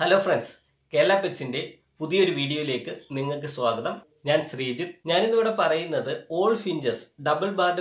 Hello friends, Kerala Pets Inde pudhiyoru video ilekku ningalkku swagatham. Njan Sreejit. Njan individe parayunnathu Owl Finches, double bar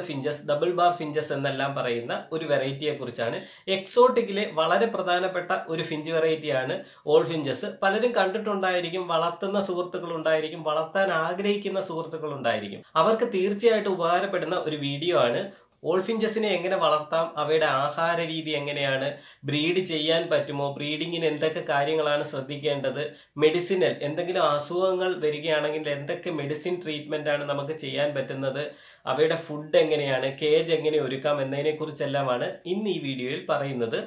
finches ennellam parayunna oru variety kurichana. Exotic ile valare pradhanapetta oru finch variety aanu Owl Finches. Palarum kandittundayirikkum, valarthunna suhurthukal undayirikkum, valarthan aagrahikkunna suhurthukal undayirikkum. Avarkku theerchayayittu upakarappedunna oru video aanu. Owl Finches എങ്ങനെ വളർത്താം അവയുടെ ആഹാര രീതി എങ്ങനെയാണ് breed ചെയ്യാൻ പറ്റുമോ ബ്രീഡിങ്ങിന് എന്തൊക്കെ കാര്യങ്ങളാണ് ശ്രദ്ധിക്കേണ്ടത് മെഡിസിനൽ എന്തെങ്കിലും അസുഖങ്ങൾ വരികയാണെങ്കിൽ എന്തൊക്കെ മെഡിസിൻ ട്രീറ്റ്മെന്റ് ആണ് നമുക്ക് ചെയ്യാൻ പറ്റുന്നത് അവയുടെ ഫുഡ് എങ്ങനെയാണ് കേജ് എങ്ങനെ ഒരുക്കാം എന്നതിനെക്കുറിച്ചെല്ലാമാണ് ഇന്ന് ഈ വീഡിയോയിൽ പറയുന്നത്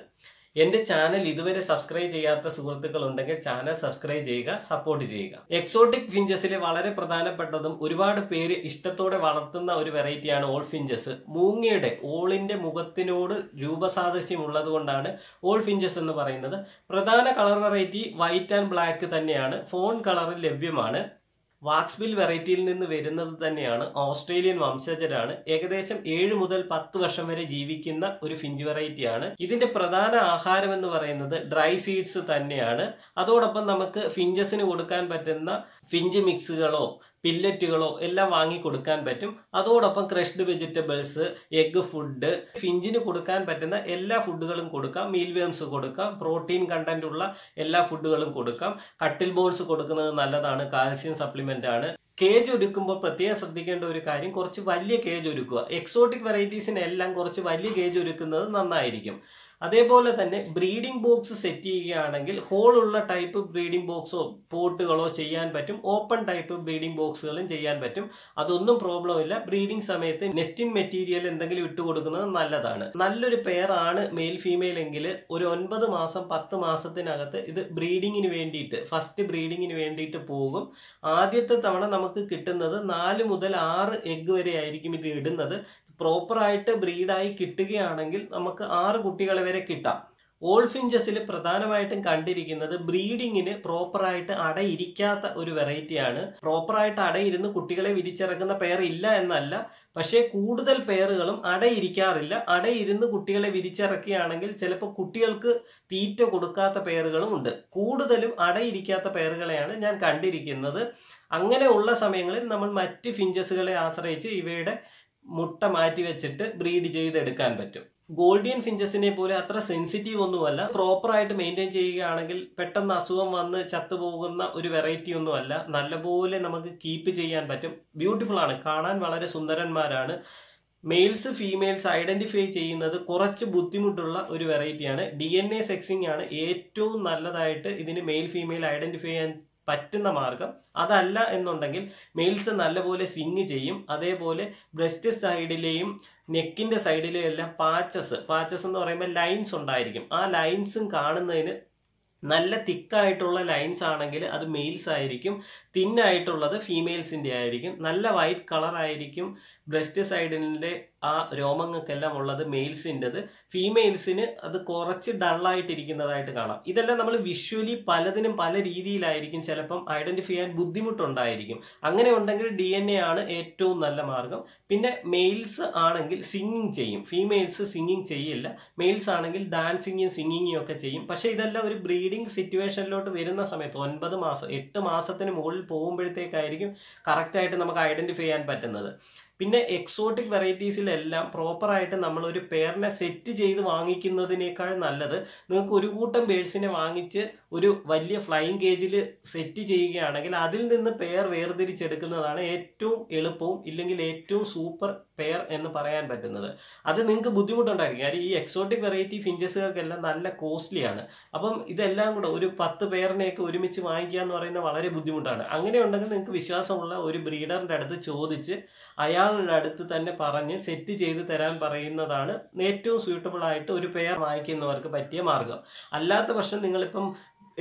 എന്റെ ചാനൽ ഇതുവരെ സബ്സ്ക്രൈബ് ചെയ്യാത്ത സുഹൃത്തുക്കൾ ഉണ്ടെങ്കിൽ ചാനൽ സബ്സ്ക്രൈബ് ചെയ്യുക സപ്പോർട്ട് ചെയ്യുക എക്സോട്ടിക് ഫിഞ്ചസിലെ വളരെ പ്രധാനപ്പെട്ടതും ഒരുപാട് പേര് ഇഷ്ടത്തോടെ വളർത്തുന്ന ഒരു വെറൈറ്റിയാണ് ഓൾ ഫിഞ്ചസ് മൂങ്ങയുടെ ഓളിന്റെ മുഖത്തിനോട് രൂപസാദൃശ്യം ഉള്ളതുകൊണ്ടാണ് ഓൾ ഫിഞ്ചസ് എന്ന് പറയുന്നത് പ്രധാന colour variety white and black തന്നെയാണ് ഫോൺ കളറിൽ ലഭ്യമാണ് വാക്സ്ബിൽ വെറൈറ്റിയിൽ നിന്ന് വരുന്നത് തന്നെയാണ് ഓസ്ട്രേലിയൻ വംശജരാണ് ഏകദേശം 7 മുതൽ 10 വർഷം വരെ ജീവിക്കുന്ന ഒരു ഫിഞ്ച് വെറൈറ്റിയാണ് ഇതിന്റെ പ്രധാന ആഹാരം എന്ന് പറയുന്നത് ഡ്രൈ സീഡ്സ് തന്നെയാണ് അതോടൊപ്പം നമുക്ക് ഫിഞ്ചസിന് കൊടുക്കാൻ പറ്റുന്ന ഫിഞ്ച് മിക്സുകളോ പില്ലറ്റുകളോ എല്ലാം വാങ്ങി കൊടുക്കാൻ പറ്റും അതോടൊപ്പം ക്രഷ്ഡ് വെജിറ്റബിൾസ് എഗ് ഫുഡ് ഫിഞ്ചിന് കൊടുക്കാൻ പറ്റുന്ന എല്ലാ ഫുഡുകളും കൊടുക്കാം മീൽ വേംസ് കൊടുക്കാം പ്രോട്ടീൻ കണ്ടന്റ് ഉള്ള എല്ലാ ഫുഡുകളും കൊടുക്കാം കട്ടിൽ ബോൺസ് കൊടുക്കുന്നത് നല്ലതാണ് കാൽസ്യം സപ്ലിമെന്റ് ആണ് കേജ് ഒരുക്കുമ്പോൾ പ്രത്യേകം ശ്രദ്ധിക്കേണ്ട ഒരു കാര്യം കുറച്ച് വലിയ കേജ് ഒരുക്കുക എക്സോട്ടിക് വെറൈറ്റീസിനെല്ലാം കുറച്ച് വലിയ കേജ് ഒരുക്കുന്നത് നന്നായിരിക്കും അതേപോലെ തന്നെ ബ്രീഡിംഗ് ബോക്സ് സെറ്റ് ചെയ്യുകയാണെങ്കിൽ ഹോൾ ഉള്ള ടൈപ്പ് ബ്രീഡിംഗ് ബോക്സോ പോട്ടുകളോ ചെയ്യാൻ പറ്റും ഓപ്പൺ ടൈപ്പ് ബ്രീഡിംഗ് ബോക്സുകളും ചെയ്യാൻ പറ്റും അതൊന്നും പ്രോബ്ലം ഇല്ല ബ്രീഡിംഗ് സമയത്ത് നെസ്റ്റിംഗ് മെറ്റീരിയൽ എന്തെങ്കിലും ഇട്ട് കൊടുക്കുന്നത് നല്ലതാണ് നല്ലൊരു പെയർ ആണ് മെയിൽ ഫീമെയിൽ എങ്കിൽ ഒരു 9 മാസം 10 മാസത്തിനകത്ത് ഇത് ബ്രീഡിങ്ങിന് വേണ്ടിയിട്ട് ഫസ്റ്റ് ബ്രീഡിങ്ങിന് വേണ്ടിയിട്ട് പോകും ആദ്യത്തെ തവണ നമുക്ക് കിട്ടുന്നത് 4 മുതൽ 6 എഗ് വരെ ആയിരിക്കും ഇത് ഇടുന്നത് പ്രോപ്പറായിട്ട് ബ്രീഡായി കിട്ടുകയാണെങ്കിൽ നമുക്ക് 6 കുട്ടികളെ വരെ കിട്ടാം ഓൾ ഫിഞ്ചസിൽ പ്രധാനമായിട്ടും കണ്ടിരിക്കുന്നത് ബ്രീഡിങ്ങിന് പ്രോപ്പറായിട്ട് അടയിരിക്കാത്ത ഒരു വെറൈറ്റിയാണ് പ്രോപ്പറായിട്ട് അടയിരുന്ന് കുട്ടികളെ വിരിച്ചിറക്കുന്ന പെയർ ഇല്ല എന്നല്ല പക്ഷേ കൂടുതൽ പെയറുകളും അടയിരിക്കാറില്ല അടയിരുന്ന് കുട്ടികളെ വിരിച്ചിറക്കുകയാണെങ്കിൽ ചിലപ്പോൾ കുട്ടികൾക്ക് തീറ്റ കൊടുക്കാത്ത പെയറുകളും ഉണ്ട് കൂടുതലും അടയിരിക്കാത്ത പെയറുകളെയാണ് ഞാൻ കണ്ടിരിക്കുന്നത് അങ്ങനെയുള്ള സമയങ്ങളിൽ നമ്മൾ മറ്റ് ഫിഞ്ചസുകളെ ആശ്രയിച്ച് ഇവയുടെ മുട്ട മാറ്റി വെച്ചിട്ട് ബ്രീഡ് ചെയ്തെടുക്കാൻ പറ്റും ഗോൾഡിയൻ ഫിഞ്ചസിനെ പോലെ അത്ര സെൻസിറ്റീവ് ഒന്നുമല്ല പ്രോപ്പറായിട്ട് മെയിൻറ്റെയിൻ ചെയ്യുകയാണെങ്കിൽ പെട്ടെന്ന് അസുഖം വന്ന് ചത്തുപോകുന്ന ഒരു വെറൈറ്റി ഒന്നുമല്ല നല്ലപോലെ നമുക്ക് കീപ്പ് ചെയ്യാൻ പറ്റും ബ്യൂട്ടിഫുൾ ആണ് കാണാൻ വളരെ സുന്ദരന്മാരാണ് മെയിൽസ് ഫീമെയിൽസ് ഐഡന്റിഫൈ ചെയ്യുന്നത് കുറച്ച് ബുദ്ധിമുട്ടുള്ള ഒരു വെറൈറ്റിയാണ് DNA സെക്സിംഗ് ആണ് ഏറ്റവും നല്ലതായിട്ട് ഇതിന് മെയിൽ ഫീമെയിൽ ഐഡന്റിഫൈ ചെയ്യാൻ പറ്റുന്ന മാർഗം അതല്ല എന്നുണ്ടെങ്കിൽ മെയിൽസ് നല്ലപോലെ സിങ് ചെയ്യും അതേപോലെ ബ്രസ്റ്റ് സൈഡിലെയും നെക്കിന്റെ സൈഡിലെയും എല്ലാം പാച്ചസ് എന്ന് പറയുമ്പോൾ ലൈൻസ് ഉണ്ടായിരിക്കും ആ ലൈൻസും കാണുന്നതിന് നല്ല തിക്കായിട്ടുള്ള ലൈൻസ് ആണെങ്കിൽ അത് മെയിൽസ് ആയിരിക്കും തിന്നായിട്ടുള്ളത് ഫീമെയിൽസിന്റെ ആയിരിക്കും നല്ല വൈറ്റ് കളർ ആയിരിക്കും ബ്രസ്റ്റ് സൈഡിന്റെ ആ രോമങ്ങൾക്കെല്ലാം ഉള്ളത് മെയിൽസിൻ്റെത് ഫീമെയിൽസിന് അത് കുറച്ച് ഡള്ളായിട്ടിരിക്കുന്നതായിട്ട് കാണാം ഇതെല്ലാം നമ്മൾ വിഷ്വലി പലതിനും പല രീതിയിലായിരിക്കും ചിലപ്പം ഐഡന്റിഫൈ ചെയ്യാൻ ബുദ്ധിമുട്ടുണ്ടായിരിക്കും അങ്ങനെ ഉണ്ടെങ്കിൽ DNA ആണ് ഏറ്റവും നല്ല മാർഗം പിന്നെ മെയിൽസ് ആണെങ്കിൽ സിംഗിങ് ചെയ്യും ഫീമെയിൽസ് സിംഗിങ് ചെയ്യില്ല മെയിൽസ് ആണെങ്കിൽ ഡാൻസിങ്ങും സിംഗിങ്ങും ഒക്കെ ചെയ്യും പക്ഷേ ഇതെല്ലാം ഒരു ബ്രീഡിംഗ് സിറ്റുവേഷനിലോട്ട് വരുന്ന സമയത്ത് 8 മാസത്തിന് മുകളിൽ പോകുമ്പോഴത്തേക്കായിരിക്കും കറക്റ്റായിട്ട് നമുക്ക് ഐഡന്റിഫൈ ചെയ്യാൻ പറ്റുന്നത് പിന്നെ എക്സോട്ടിക് വെറൈറ്റീസിലെല്ലാം പ്രോപ്പറായിട്ട് നമ്മളൊരു പെയറിനെ സെറ്റ് ചെയ്ത് വാങ്ങിക്കുന്നതിനേക്കാൾ നല്ലത് നിങ്ങൾക്ക് ഒരു കൂട്ടം ബേഡ്സിനെ വാങ്ങിച്ച് ഒരു വലിയ ഫ്ലൈയിങ് കേജിൽ സെറ്റ് ചെയ്യുകയാണെങ്കിൽ അതിൽ നിന്ന് പെയർ വേർതിരിച്ചെടുക്കുന്നതാണ് ഏറ്റവും എളുപ്പവും ഇല്ലെങ്കിൽ ഏറ്റവും സൂപ്പർ പെയർ എന്ന് പറയാൻ പറ്റുന്നത് അത് നിങ്ങൾക്ക് ബുദ്ധിമുട്ടുണ്ടായിരിക്കും കാര്യം ഈ എക്സോട്ടിക് വെറൈറ്റി ഫിഞ്ചസുകൾക്കെല്ലാം നല്ല കോസ്റ്റ്ലിയാണ് അപ്പം ഇതെല്ലാം കൂടെ ഒരു 10 പെയറിനെയൊക്കെ ഒരുമിച്ച് വാങ്ങിക്കുക എന്ന് പറയുന്നത് വളരെ ബുദ്ധിമുട്ടാണ് അങ്ങനെയുണ്ടെങ്കിൽ നിങ്ങൾക്ക് വിശ്വാസമുള്ള ഒരു ബ്രീഡറിൻ്റെ അടുത്ത് ചോദിച്ച് അയാളുടെ അടുത്ത് തന്നെ പറഞ്ഞ് സെറ്റ് ചെയ്ത് തരാൻ പറയുന്നതാണ് ഏറ്റവും സ്യൂട്ടബിൾ ആയിട്ട് ഒരു പെയർ വാങ്ങിക്കുന്നവർക്ക് പറ്റിയ മാർഗം അല്ലാത്ത പക്ഷം നിങ്ങളിപ്പം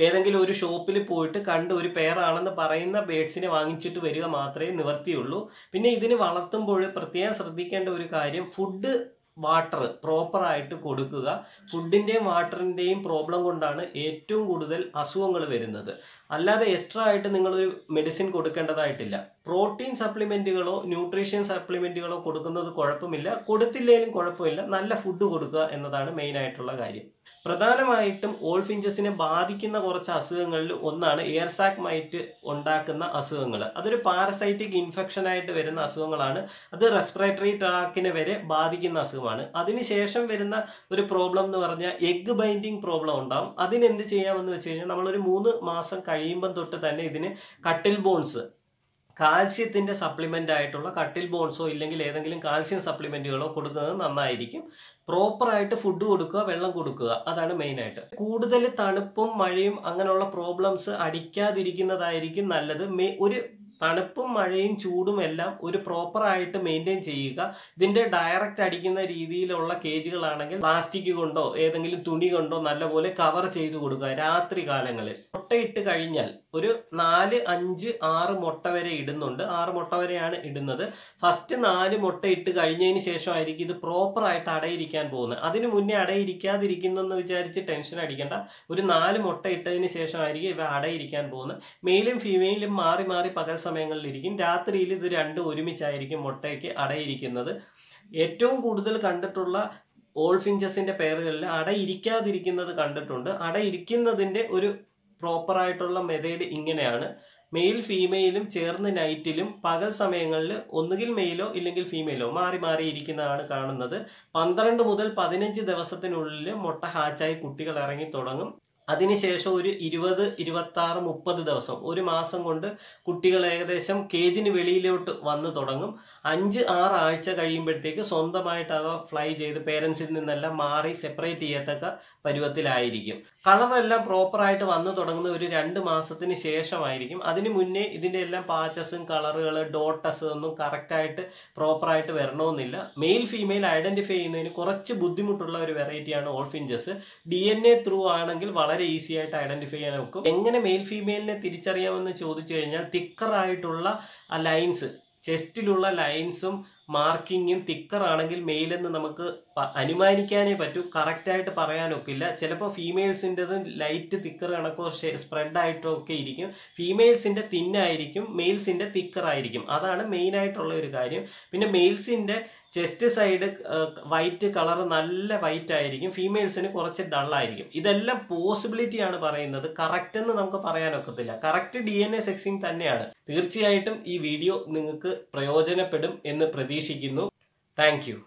ഏതെങ്കിലും ഒരു ഷോപ്പിൽ പോയിട്ട് കണ്ട് ഒരു പെയറാണെന്ന് പറയുന്ന ബേഡ്സിനെ വാങ്ങിച്ചിട്ട് വരിക മാത്രമേ നിവർത്തിയുള്ളൂ പിന്നെ ഇതിനെ വളർത്തുമ്പോൾ പ്രത്യേകം ശ്രദ്ധിക്കേണ്ട ഒരു കാര്യം ഫുഡ് വാട്ടർ പ്രോപ്പറായിട്ട് കൊടുക്കുക ഫുഡിൻ്റെയും വാട്ടറിൻ്റെയും പ്രോബ്ലം കൊണ്ടാണ് ഏറ്റവും കൂടുതൽ അസുഖങ്ങൾ വരുന്നത് അല്ലാതെ എക്സ്ട്രാ ആയിട്ട് നിങ്ങളൊരു മെഡിസിൻ കൊടുക്കേണ്ടതായിട്ടില്ല protein supplement, nutrition supplement, food main item. Pradhanamaayittum Owl Finches ne baadhikkunna korchu asukangalil onnanu air sac mite undakkunna asukangal. Adoru parasitic infection aayittu varunna asukangalanu. Adu respiratory tract ne vare baadhikkunna asukamaanu. Adinu shesham varunna oru problem ennu paranja egg binding problem undavum. Adine endu cheyaamennu vechu kennal nammal oru 3 maasam kazhiyumbam thottu thanne idine cuttle bones calcium supplement aayittulla cuttle bones o illengil edengilum calcium supplement galo kodukkana nannayirikkum. Proper food കൊടുക്കുക വെള്ളം കൊടുക്കുക അതാണ് main ആയിട്ട് കൂടുതൽ തണുപ്പും മഴയും അങ്ങനെയുള്ള problems അടിക്കാതിരിക്കുന്നതായിരിക്കും നല്ലത് ഒരു തണുപ്പും മഴയും ചൂടും എല്ലാം ഒരു പ്രോപ്പർ ആയിട്ട് മെയിൻറ്റെയിൻ ചെയ്യുക ഇതിന്റെ ഡയറക്റ്റ് അടിക്കുന്ന രീതിയിലുള്ള കേജുകളാണെങ്കിൽ പ്ലാസ്റ്റിക് കൊണ്ടോ ഏതെങ്കിലും തുണി കൊണ്ടോ നല്ലപോലെ കവർ ചെയ്തു കൊടുക്കുക രാത്രി കാലങ്ങളിൽ മുട്ടയിട്ട് കഴിഞ്ഞാൽ ഒരു 4 5 6 മുട്ട വരെ ഇടുന്നുണ്ട് 6 മുട്ട വരെയാണ് ഇടുന്നത് ഫസ്റ്റ് 4 മുട്ട ഇട്ട് കഴിഞ്ഞതിന് ശേഷം ആയിരിക്കും ഇത് പ്രോപ്പർ ആയിട്ട് അടയിരിക്കാൻ പോകുന്നത് അതിനു മുന്നേ അടയിരിക്കാതിരിക്കുന്നു എന്ന് വിചാരിച്ച് ടെൻഷൻ അടിക്കണ്ട ഒരു 4 മുട്ട ഇട്ടതിന് ശേഷം ആയിരിക്കും ഇവ അടയിരിക്കാൻ പോകുന്നത് മെയിലും ഫീമെയിലും മാറി മാറി പകൽ സമയങ്ങളിലിരിക്കും രാത്രിയിൽ ഇത് രണ്ട് ഒരുമിച്ചായിരിക്കും മുട്ടയ്ക്ക് അടയിരിക്കുന്നത് ഏറ്റവും കൂടുതൽ കണ്ടിട്ടുള്ള ഓൾ ഫിഞ്ചസിന്റെ പേരുകളിൽ അടയിരിക്കാതിരിക്കുന്നത് കണ്ടിട്ടുണ്ട് അടയിരിക്കുന്നതിന്റെ ഒരു പ്രോപ്പർ ആയിട്ടുള്ള മെത്തേഡ് ഇങ്ങനെയാണ് Male, female, ചേർന്ന് നൈറ്റിലും പകൽ സമയങ്ങളിൽ ഒന്നുകിൽ മെയിലോ ഇല്ലെങ്കിൽ ഫീമെയിലോ മാറി മാറി ഇരിക്കുന്നതാണ് കാണുന്നത് 12 മുതൽ 15 ദിവസത്തിനുള്ളിൽ മുട്ട ഹാച്ചായി കുട്ടികൾ ഇറങ്ങി തുടങ്ങും അതിനുശേഷം ഒരു 20 26 30 ദിവസം ഒരു മാസം കൊണ്ട് കുട്ടികൾ ഏകദേശം കേജിന് വെളിയിലോട്ട് വന്നു തുടങ്ങും 5 6 ആഴ്ച കഴിയുമ്പോഴേക്കും സ്വന്തമായിട്ട് അവ ഫ്ലൈ ചെയ്ത് പേരന്റ്സിൽ നിന്നെല്ലാം മാറി സെപ്പറേറ്റ് ചെയ്യത്തക്ക പരുവത്തിലായിരിക്കും കളർ എല്ലാം പ്രോപ്പർ ആയിട്ട് വന്നു തുടങ്ങുന്ന ഒരു 2 മാസത്തിനു ശേഷമായിരിക്കും അതിനു മുന്നേ ഇതിന്റെ എല്ലാം പാച്ചസും കളറുകളെ ഡോട്ടസ് ഒന്നും കറക്റ്റ് ആയിട്ട് പ്രോപ്പർ ആയിട്ട് വരണോന്നില്ല മെയിൽ ഫീമെയിൽ ഐഡന്റിഫൈ ചെയ്യുന്നതിന് കുറച്ച് ബുദ്ധിമുട്ടുള്ള ഒരു വെറൈറ്റിയാണ് ഓൾ ഫിഞ്ചസ് DNA ത്രൂ ആണെങ്കിൽ easy to identify and എങ്ങനെ male female ne തിരിച്ചറിയാമെന്ന് ചോദിച്ചു കഴിഞ്ഞാൽ thicker ആയിട്ടുള്ള lines ചെസ്റ്റിലുള്ള ലൈൻസും മാർക്കിംഗും thicker ആണെങ്കിൽ മെയിൽ എന്ന് നമുക്ക് അനുമാനിക്കാനേ പറ്റൂ കറക്റ്റ് ആയിട്ട് പറയാനൊക്കില്ല ചിലപ്പോൾ ഫീമെയിൽസിന്റേത് ലൈറ്റ് thicker ആണക്കോ സ്പ്രെഡ് ആയിട്ടോ ഒക്കെ ഇരിക്കും ഫീമെയിൽസിന്റെ thin ആയിരിക്കും മെയിൽസിന്റെ thicker ആയിരിക്കും അതാണ് മെയിൻ ആയിട്ടുള്ള ഒരു കാര്യം പിന്നെ മെയിൽസിന്റെ chest side white color നല്ല white ആയിരിക്കും ഫീമെയിൽസിന് കുറച്ച് dull ആയിരിക്കും ഇതെല്ലാം possibility ആണ് പറയുന്നത് കറക്റ്റ് എന്ന് നമുക്ക് പറയാനൊക്കത്തില്ല കറക്റ്റ് DNA sequencing തന്നെയാണ് തീർച്ചയായിട്ടും ഈ വീഡിയോ നിങ്ങൾക്ക് പ്രയോജനപ്പെടും എന്ന് പ്രതീക്ഷിക്കുന്നു താങ്ക്യൂ